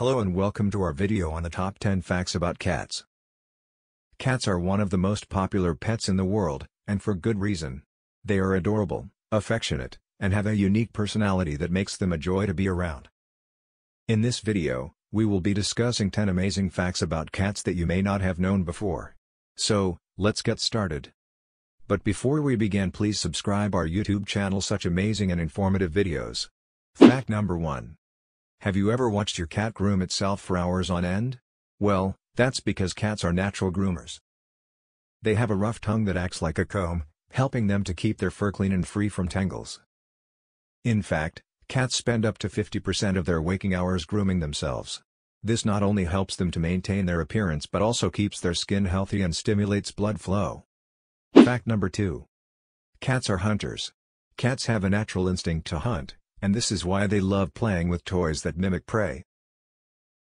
Hello and welcome to our video on the top 10 facts about cats. Cats are one of the most popular pets in the world, and for good reason. They are adorable, affectionate, and have a unique personality that makes them a joy to be around. In this video, we will be discussing 10 amazing facts about cats that you may not have known before. So, let's get started. But before we begin, please subscribe our YouTube channel for such amazing and informative videos. Fact number 1. Have you ever watched your cat groom itself for hours on end? Well, that's because cats are natural groomers. They have a rough tongue that acts like a comb, helping them to keep their fur clean and free from tangles. In fact, cats spend up to 50% of their waking hours grooming themselves. This not only helps them to maintain their appearance but also keeps their skin healthy and stimulates blood flow. Fact number 2. Cats are hunters. Cats have a natural instinct to hunt, and this is why they love playing with toys that mimic prey.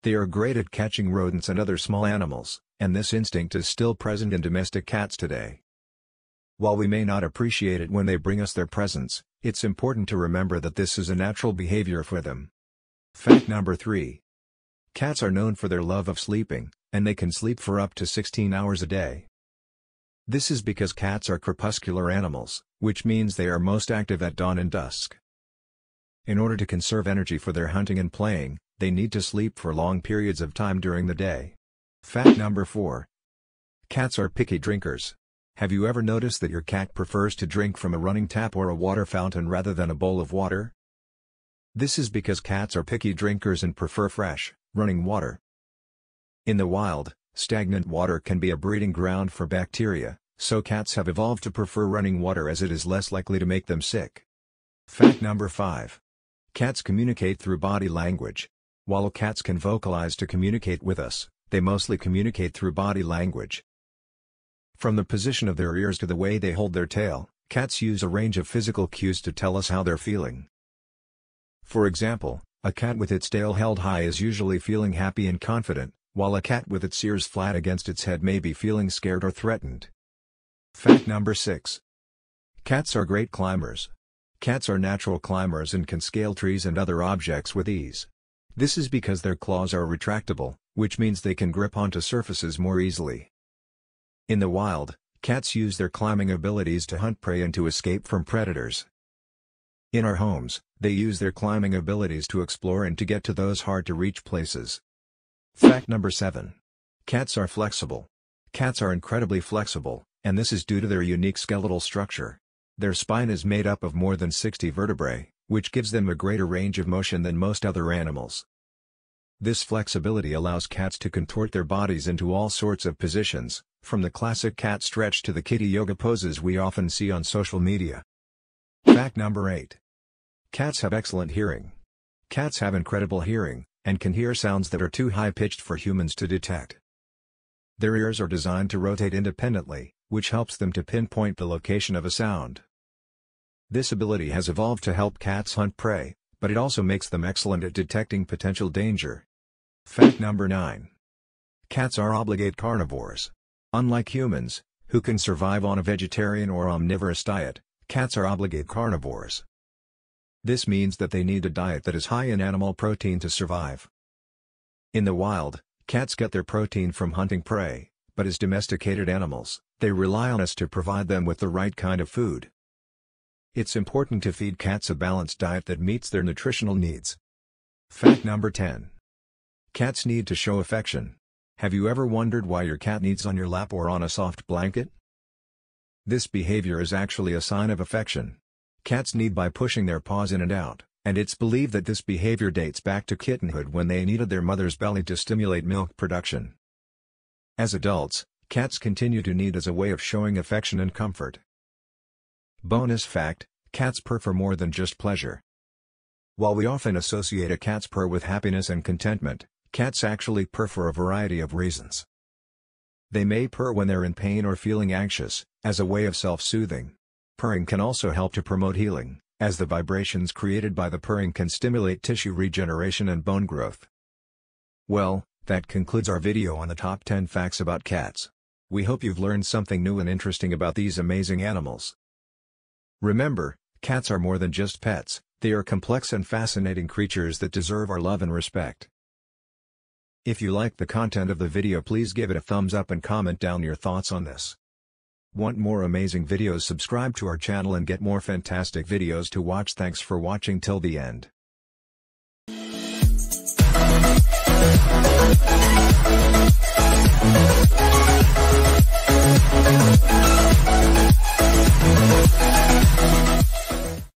They are great at catching rodents and other small animals, and this instinct is still present in domestic cats today. While we may not appreciate it when they bring us their presents, it's important to remember that this is a natural behavior for them. Fact number 3. Cats are known for their love of sleeping, and they can sleep for up to 16 hours a day. This is because cats are crepuscular animals, which means they are most active at dawn and dusk. In order to conserve energy for their hunting and playing, they need to sleep for long periods of time during the day. Fact number 4. Cats are picky drinkers. Have you ever noticed that your cat prefers to drink from a running tap or a water fountain rather than a bowl of water? This is because cats are picky drinkers and prefer fresh, running water. In the wild, stagnant water can be a breeding ground for bacteria, so cats have evolved to prefer running water as it is less likely to make them sick. Fact number 5. Cats communicate through body language. While cats can vocalize to communicate with us, they mostly communicate through body language. From the position of their ears to the way they hold their tail, cats use a range of physical cues to tell us how they're feeling. For example, a cat with its tail held high is usually feeling happy and confident, while a cat with its ears flat against its head may be feeling scared or threatened. Fact number 6. Cats are great climbers. Cats are natural climbers and can scale trees and other objects with ease. This is because their claws are retractable, which means they can grip onto surfaces more easily. In the wild, cats use their climbing abilities to hunt prey and to escape from predators. In our homes, they use their climbing abilities to explore and to get to those hard-to-reach places. Fact number 7. Cats are flexible. Cats are incredibly flexible, and this is due to their unique skeletal structure. Their spine is made up of more than 60 vertebrae, which gives them a greater range of motion than most other animals. This flexibility allows cats to contort their bodies into all sorts of positions, from the classic cat stretch to the kitty yoga poses we often see on social media. Fact number 8. Cats have excellent hearing. Cats have incredible hearing, and can hear sounds that are too high-pitched for humans to detect. Their ears are designed to rotate independently, which helps them to pinpoint the location of a sound. This ability has evolved to help cats hunt prey, but it also makes them excellent at detecting potential danger. Fact number 9. Cats are obligate carnivores. Unlike humans, who can survive on a vegetarian or omnivorous diet, cats are obligate carnivores. This means that they need a diet that is high in animal protein to survive. In the wild, cats get their protein from hunting prey, but as domesticated animals, they rely on us to provide them with the right kind of food. It's important to feed cats a balanced diet that meets their nutritional needs. Fact number 10. Cats need to show affection. Have you ever wondered why your cat needs on your lap or on a soft blanket? This behavior is actually a sign of affection. Cats need by pushing their paws in and out, and it's believed that this behavior dates back to kittenhood when they needed their mother's belly to stimulate milk production. As adults, cats continue to need as a way of showing affection and comfort. Bonus fact, cats purr for more than just pleasure. While we often associate a cat's purr with happiness and contentment, cats actually purr for a variety of reasons. They may purr when they're in pain or feeling anxious, as a way of self-soothing. Purring can also help to promote healing, as the vibrations created by the purring can stimulate tissue regeneration and bone growth. Well, that concludes our video on the top 10 facts about cats. We hope you've learned something new and interesting about these amazing animals. Remember, cats are more than just pets, they are complex and fascinating creatures that deserve our love and respect. If you like the content of the video, please give it a thumbs up and comment down your thoughts on this. Want more amazing videos? Subscribe to our channel and get more fantastic videos to watch. Thanks for watching till the end.